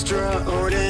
extraordinary.